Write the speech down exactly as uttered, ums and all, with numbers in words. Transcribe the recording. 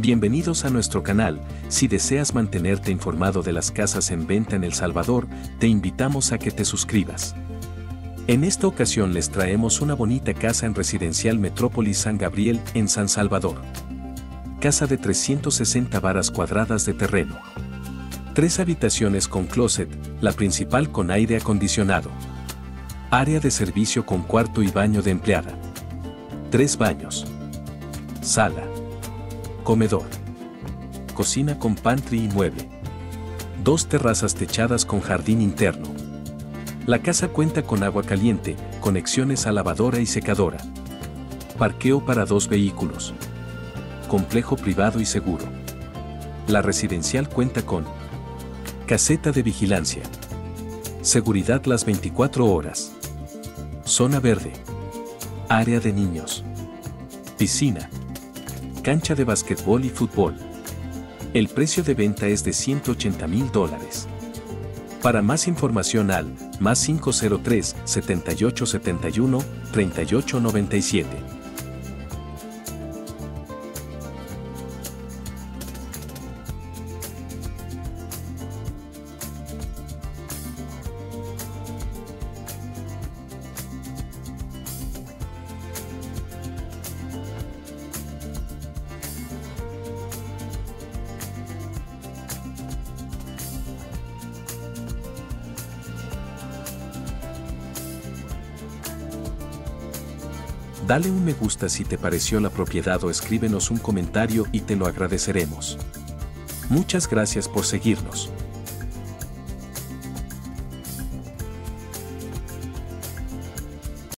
Bienvenidos a nuestro canal. Si deseas mantenerte informado de las casas en venta en El Salvador, te invitamos a que te suscribas. En esta ocasión les traemos una bonita casa en Residencial Metropolis San Gabriel en San Salvador. Casa de trescientas sesenta varas cuadradas de terreno. Tres habitaciones con closet, la principal con aire acondicionado. Área de servicio con cuarto y baño de empleada. Tres baños. Sala. Comedor. Cocina con pantry y mueble. Dos terrazas techadas con jardín interno. La casa cuenta con agua caliente, conexiones a lavadora y secadora. Parqueo para dos vehículos. Complejo privado y seguro. La residencial cuenta con caseta de vigilancia. Seguridad las veinticuatro horas. Zona verde. Área de niños. Piscina. Cancha de basquetbol y fútbol. El precio de venta es de ciento ochenta mil dólares. Para más información al más cinco cero tres, setenta y ocho setenta y uno, treinta y ocho noventa y siete. Dale un me gusta si te pareció la propiedad o escríbenos un comentario y te lo agradeceremos. Muchas gracias por seguirnos.